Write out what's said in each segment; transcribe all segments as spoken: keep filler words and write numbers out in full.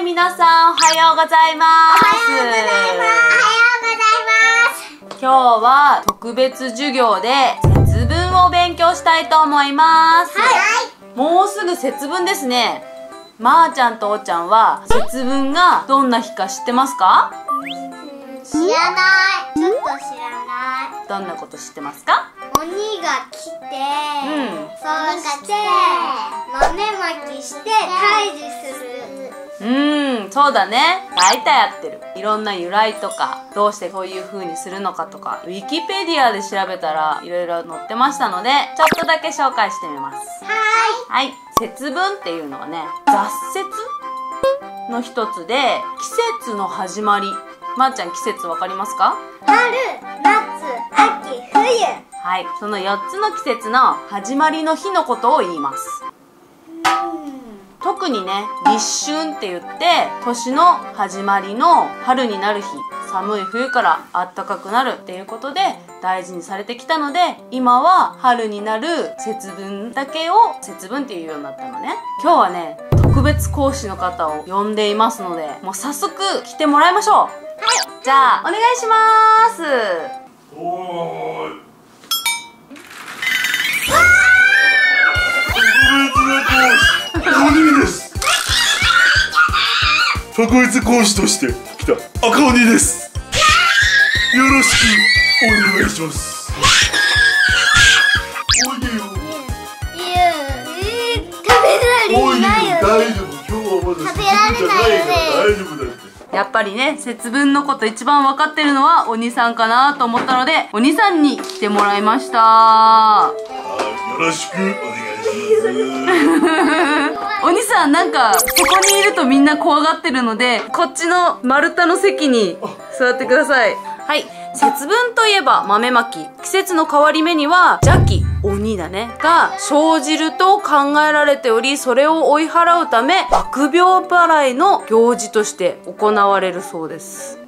い、皆さんおはようございます。おはようございます。おはようございます。今日は特別授業で節分を勉強したいと思います。はい。もうすぐ節分ですね。まーちゃんとおーちゃんは節分がどんな日か知ってますか？知らない。ちょっと知らない。どんなこと知ってますか？鬼が来て、うん、そうして豆まきして退治する。うん、そうだね。大体合ってる。いろんな由来とか、どうしてこういう風にするのかとか、ウィキペディアで調べたらいろいろ載ってましたので、ちょっとだけ紹介してみます。はい。はい。節分っていうのはね、雑節の一つで、季節の始まり。まーちゃん、季節わかりますか？春、夏、秋、冬。はい。そのよっつの季節の始まりの日のことを言います。特にね、立春って言って、年の始まりの春になる日、寒い冬から暖かくなるっていうことで大事にされてきたので、今は春になる節分だけを節分っていうようになったのね。今日はね、特別講師の方を呼んでいますので、もう早速来てもらいましょう。はい、じゃあお願いします。おーい。特別講師として来た赤鬼です。よろしくお願いします。おいでよ。いや、えー、食べられないよね。大丈夫、今日はまだ食べられないよね。大丈夫だって。やっぱりね、節分のこと一番分かってるのは鬼さんかなと思ったので、鬼さんに来てもらいました。はい、よろしくお願いします。鬼さん、なんかそこにいるとみんな怖がってるので、こっちの丸太の席に座ってください。はい、節分といえば豆まき。季節の変わり目には邪気、鬼だね、が生じると考えられており、それを追い払うため悪病払いの行事として行われるそうです。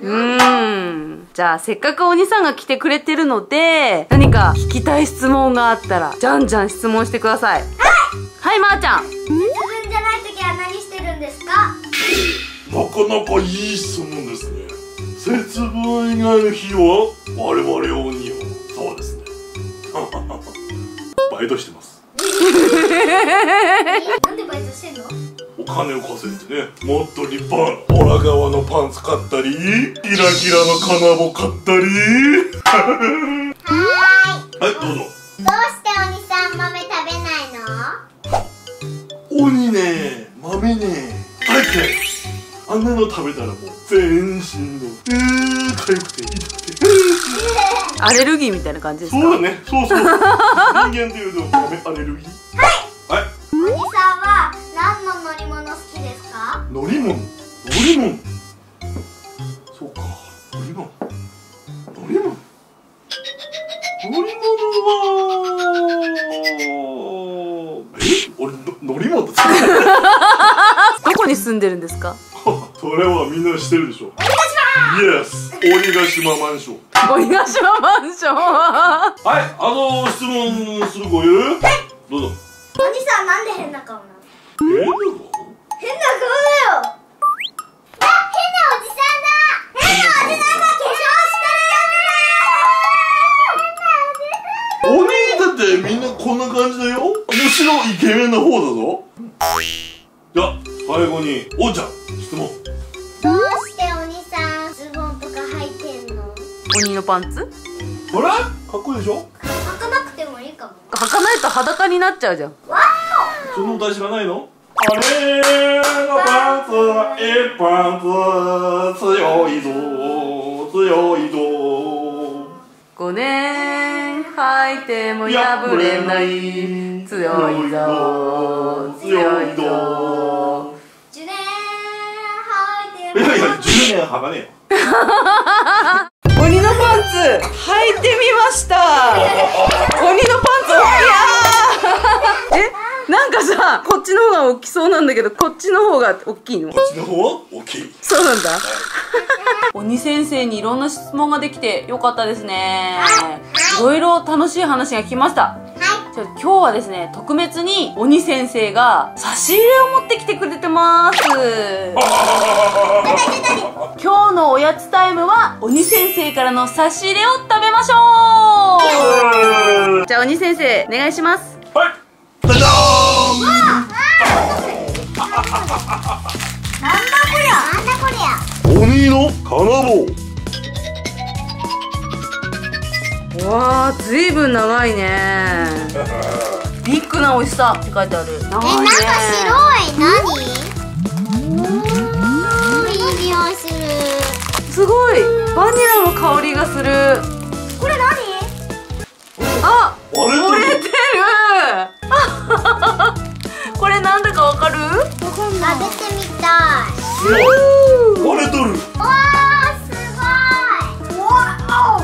うーん、じゃあせっかく鬼さんが来てくれてるので、何か聞きたい質問があったらじゃんじゃん質問してください。はい、まーちゃん。節分じゃない時は何してるんですか？なかなかいい質問ですね。節分以外の日は我々鬼はそうですね。バイトしてます。なんでバイトしてんの？お金を稼いでね。もっと立派なオラ側のパンツ買ったり、ギラギラの金棒買ったり。はーい。はい、どうぞ。どうして鬼さん豆食べないの？鬼ね、豆ね、大嫌い。あんなの食べたらもう全身のえー、かゆくて痛くてアレルギーみたいな感じですか？そうだね、そうそう。人間っていうと豆アレルギー。はい、はい、おじさんは何の乗り物好きですか？乗り物、乗り物、そうか、乗り物、乗り物、乗り物はえ、俺乗り物ってどこに住んでるんですか？それはみんなしてるでしょ。鬼ヶ島。イエス、鬼ヶ島マンション。鬼ヶ島マンション。はい、あのー、質問する子いる？どうぞ。おじさん、なんで変な顔なの？変な顔？変な顔だよ。あ、変なおじさんだ。変なおじさんが化粧してるやつだ。変なおじさん。鬼だってみんなこんな感じだよ。むしろイケメンの方だぞ。じゃあ最後におーちゃん、質問。どうして鬼さんズボンとか履いてんの？鬼のパンツ？ほら、かっこいいでしょ。履かなくてもいいかも。履かないと裸になっちゃうじゃん。わー、その歌知らないの？あれーのパンツはえパンツ、強いぞー、強いぞー、ごねん履いても破れない、強いぞ、強いぞ。十年履いてる。いやいや、十年履かねえよ。鬼のパンツ履いてみました。鬼のパンツ。いやー。え、なんかさ、こっちの方が大きそうなんだけど、こっちの方が大きいの？こっちの方は大きい。そうなんだ。鬼先生にいろんな質問ができてよかったですね。いろいろ楽しい話が聞きました。はい。今日はですね、特別に鬼先生が差し入れを持ってきてくれてます。今日のおやつタイムは鬼先生からの差し入れを食べましょう。じゃあ鬼先生お願いします。はい、ダダーン。なんだこりゃ、なんだこりゃ。鬼の金棒。わー、ずいぶん長いね。ビッグな美味しさって書いてある。長いね。え、なんか白い。何？おー、いい匂いする。すごい、バニラの香りがする。これ何？あ、折れてる。これなんだかわかる？わかんない。食べてみたい。折れとる。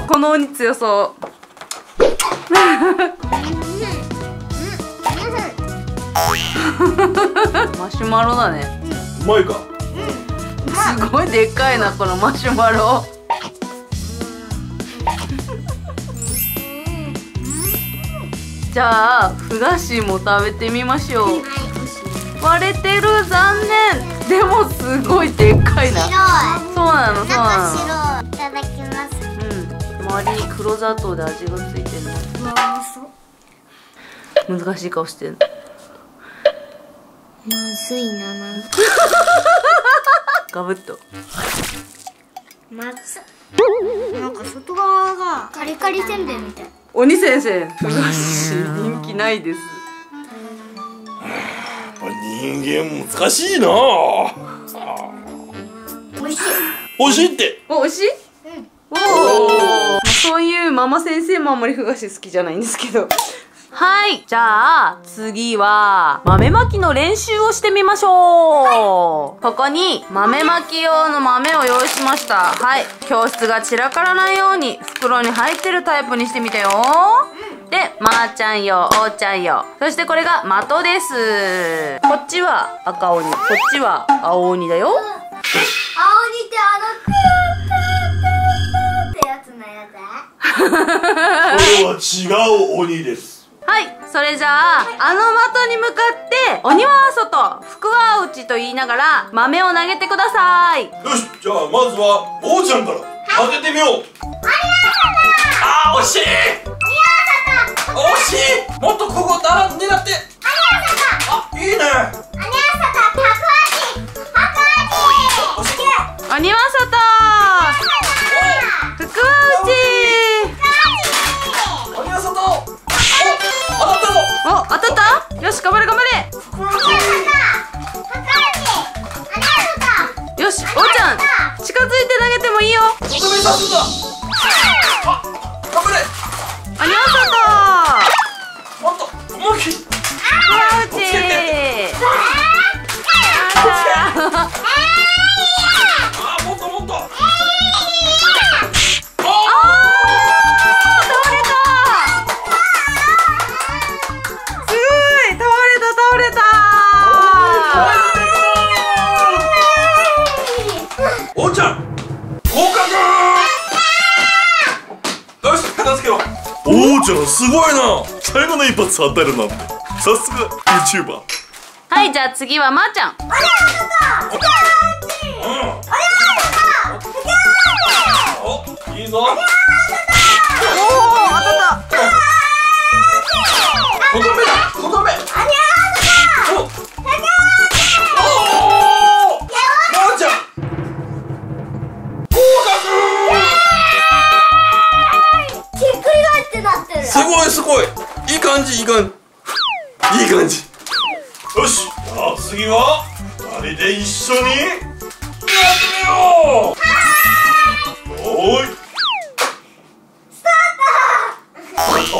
この鬼強そう。マシュマロだね。うまいか。すごいでっかいな、このマシュマロ。じゃあふ菓子も食べてみましょう。割れてる、残念。でもすごいでっかいな。そうなの、そうなの。いただきます。周りに黒砂糖で味がついてるの。難しい顔してる。むずいな、なんか。ガブッと。まずなんか外側がカリカリせんべいみたい。鬼先生、ふ菓子人気ないです。人間難しいな。おいしい。おいしいって。おいしい？うん。おお。そういうママ先生もあんまりふ菓子好きじゃないんですけど。はい。じゃあ、次は、豆まきの練習をしてみましょう。はい、ここに、豆まき用の豆を用意しました。はい。教室が散らからないように、袋に入ってるタイプにしてみたよ。うん、で、まーちゃん用、おーちゃん用。そしてこれが的です。こっちは赤鬼、こっちは青鬼だよ。青鬼ってあの、これは違う鬼です。はい、それじゃあ、あの的に向かって、鬼は外、福は内と言いながら、豆を投げてください。よし、じゃあ、まずは、おーちゃんから、当ててみよう。鬼は外。あー、惜しい。鬼は外。惜しい。もっとここ、だ狙って。鬼は外。あ、いいね。鬼は外、白鬼。鬼は外。福は内。お、当たった？よし、頑張れ頑張れ。よし、おうちゃん近づいて投げてもいいよ。頑張れ。ありがとう。もっと思いっきり。あ、もっともっと。おーちゃんすごいな。最後の一発当たるなんて、さすが ユーチューバー。 はい、じゃあ次はまーちゃん。おりゃーとか、おりゃーとか、おりゃーとか。お、いいぞ。おー、当たった。とどめだ、とどめ。おりゃーとか、おりゃーとか。おー、まーちゃんすごいすごい、いい感じ、いい感じ、いい感じ。よし、じゃあ次はふたりで一緒にやってみよう。はーい、おーい、スタート。おー、ありゃ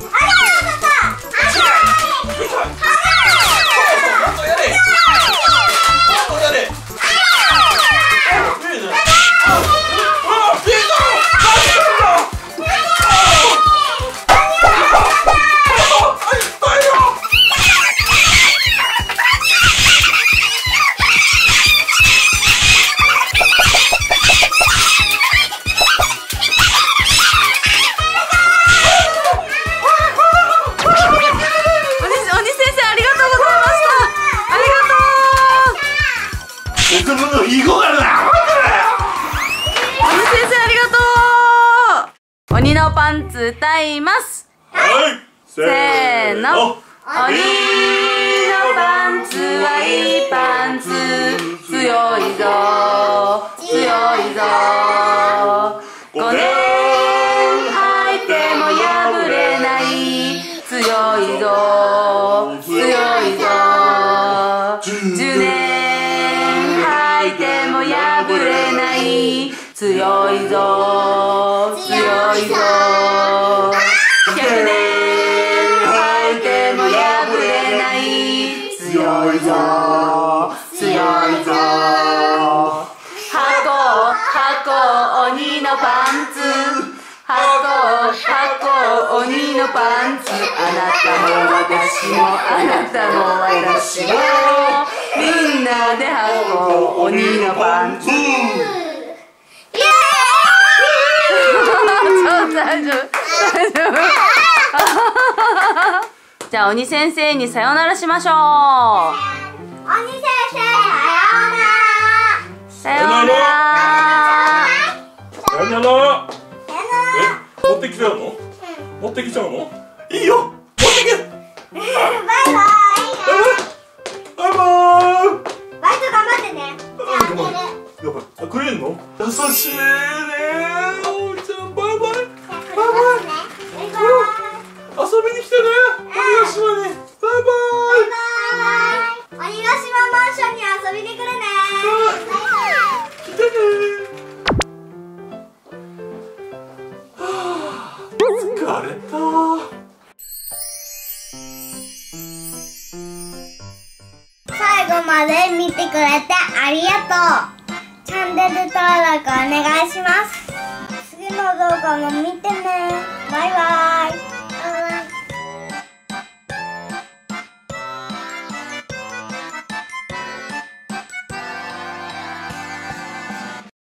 ー、当たった。ありゃー。の日頃だよ。鬼先生ありがとう。鬼のパンツ歌います。はい。せーの。鬼のパンツはいいパンツ。強いぞ。強いぞ。強いぞ、強いぞ。ひゃくねん履いても破れない。強いぞ、強いぞ。箱、箱、鬼のパンツ。箱、箱、鬼のパンツ。あなたも私も、あなたも私も。みんなで箱、鬼のパンツ。大丈夫大丈夫じゃあ鬼先生にさよならしましょう。鬼先生さよなら。さよなら。さよなら。え、持ってきちゃうの？持ってきちゃうの？いいよ。持ってき。バイバイ。バイバイ。バイト頑張ってね。やばい。あ、くれんの？優しいね。遊びに来てね、鬼ヶ島に。バイバーイ。鬼ヶ島マンションに遊びに来るね。来てね。はあ、疲れた。最後まで見てくれてありがとう。チャンネル登録お願いします。次の動画も見てね。バイバーイ。